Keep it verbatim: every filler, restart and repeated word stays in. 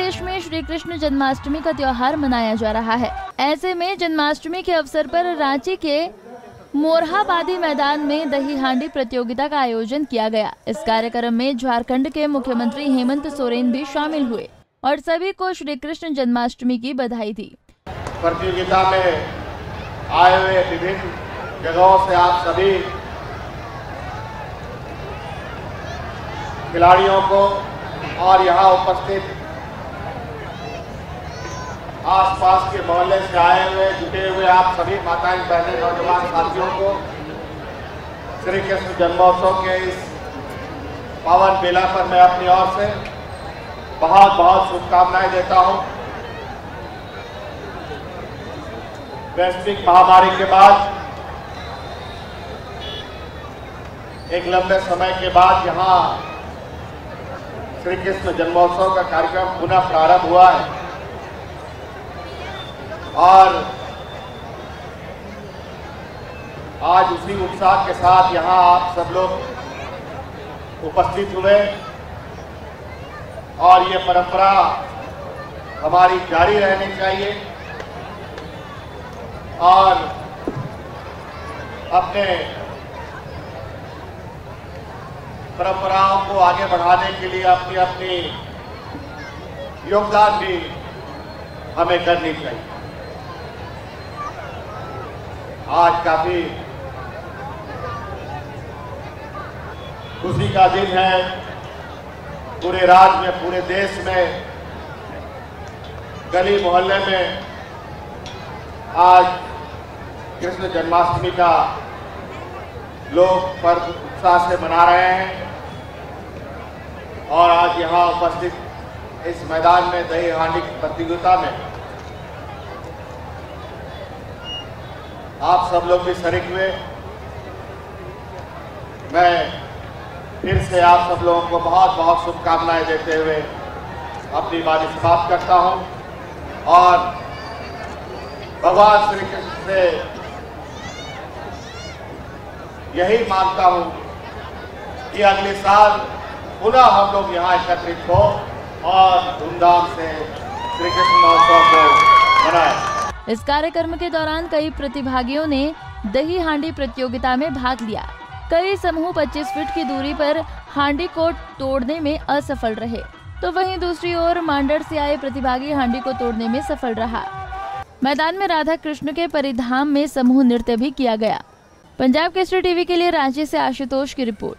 प्रदेश में श्री कृष्ण जन्माष्टमी का त्योहार मनाया जा रहा है। ऐसे में जन्माष्टमी के अवसर पर रांची के मोरहाबादी मैदान में दही हांडी प्रतियोगिता का आयोजन किया गया। इस कार्यक्रम में झारखंड के मुख्यमंत्री हेमंत सोरेन भी शामिल हुए और सभी को श्री कृष्ण जन्माष्टमी की बधाई दी। प्रतियोगिता में आए हुए विभिन्न जगहों से आप सभी खिलाड़ियों को और यहाँ उपस्थित आसपास के मोहल्ले से आए हुए जुटे हुए आप सभी माताएं बहनें नौजवान साथियों को श्री कृष्ण जन्मोत्सव के इस पावन मेला पर मैं अपनी ओर से बहुत बहुत शुभकामनाएं देता हूं। वैश्विक महामारी के बाद एक लंबे समय के बाद यहाँ श्री कृष्ण जन्मोत्सव का कार्यक्रम पुनः प्रारंभ हुआ है और आज उसी उत्साह के साथ यहाँ आप सब लोग उपस्थित हुए और ये परंपरा हमारी जारी रहनी चाहिए और अपने परंपराओं को आगे बढ़ाने के लिए अपनी अपनी योगदान भी हमें करनी चाहिए। आज काफी खुशी का दिन है, पूरे राज्य में, पूरे देश में, गली मोहल्ले में आज कृष्ण जन्माष्टमी का लोग पर्व उत्साह से मना रहे हैं और आज यहाँ उपस्थित इस मैदान में दही हांडी की प्रतियोगिता में आप सब लोग भी शरीक हुए। मैं फिर से आप सब लोगों को बहुत बहुत शुभकामनाएं देते हुए अपनी बात समाप्त करता हूं और भगवान श्री कृष्ण से यही मांगता हूं कि अगले साल पुनः हम लोग यहाँ एकत्रित हो और धूमधाम से श्री कृष्ण महोत्सव को मनाएं। इस कार्यक्रम के दौरान कई प्रतिभागियों ने दही हांडी प्रतियोगिता में भाग लिया। कई समूह पच्चीस फीट की दूरी पर हांडी को तोड़ने में असफल रहे, तो वहीं दूसरी ओर मांडर से आए प्रतिभागी हांडी को तोड़ने में सफल रहा। मैदान में राधा कृष्ण के परिधाम में समूह नृत्य भी किया गया। पंजाब केसरी टीवी के लिए रांची से आशुतोष की रिपोर्ट।